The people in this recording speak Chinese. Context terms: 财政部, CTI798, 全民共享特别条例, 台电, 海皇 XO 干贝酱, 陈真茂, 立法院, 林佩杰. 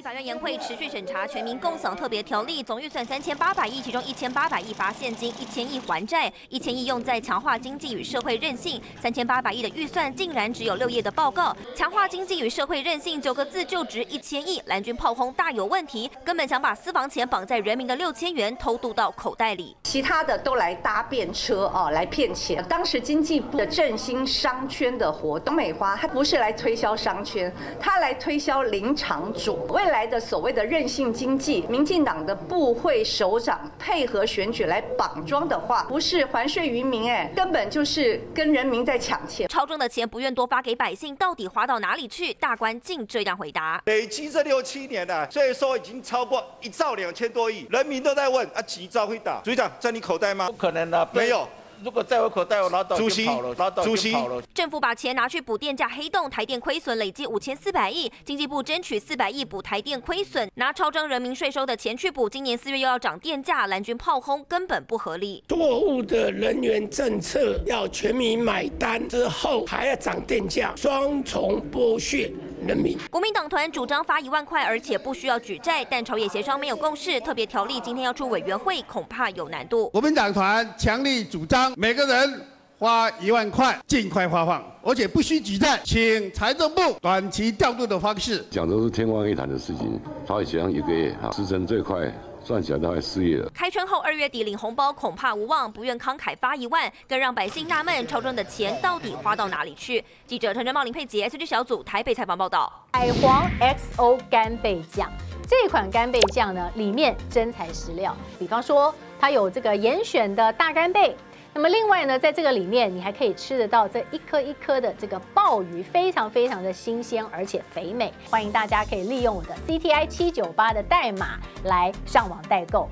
立法院延会持续审查《全民共享特别条例》，总预算3800亿，其中1800亿罚现金，1000亿还债，1000亿用在强化经济与社会韧性。3800亿的预算竟然只有6页的报告，强化经济与社会韧性9个字就值1000亿，蓝军炮轰大有问题，根本想把私房钱绑在人民的6000元偷渡到口袋里。其他的都来搭便车啊，来骗钱。当时经济部的振兴商圈的活动，美花它不是来推销商圈，它来推销林场主。 未来的所谓的韧性经济，民进党的部会首长配合选举来绑桩的话，不是还税于民，根本就是跟人民在抢钱。超重的钱不愿多发给百姓，到底花到哪里去？大官竟这样回答：累积这6、7年了，税收已经超过1兆2000多亿，人民都在问啊，几兆会打？局长在你口袋吗？不可能的，没有。 如果在我口袋，我拿到就跑了，拿到就跑了。政府把钱拿去补电价黑洞，台电亏损累计5400亿，经济部争取400亿补台电亏损，拿超征人民税收的钱去补，今年4月又要涨电价，蓝军炮轰根本不合理。错误的能源政策要全民买单之后还要涨电价，双重剥削。 人民国民党团主张发1万块，而且不需要举债，但朝野协商没有共识，特别条例今天要出委员会，恐怕有难度。国民党团强力主张每个人花1万块，尽快发放，而且不需举债，请财政部短期调度的方式。讲的是天方夜谭的事情，朝野协商1个月，时程最快。 算起来大概4月了。开春后2月底领红包恐怕无望，不愿慷慨发1万，更让百姓纳闷，超征的钱到底花到哪里去？记者陈真茂、林佩杰 SG 小组台北采访报道。海皇 XO 干贝酱这款干贝酱呢，里面真材实料，比方说它有这个严选的大干贝。 那么另外呢，在这个里面，你还可以吃得到这一颗一颗的这个鲍鱼，非常的新鲜，而且肥美。欢迎大家可以利用我的 CTI798的代码来上网代购。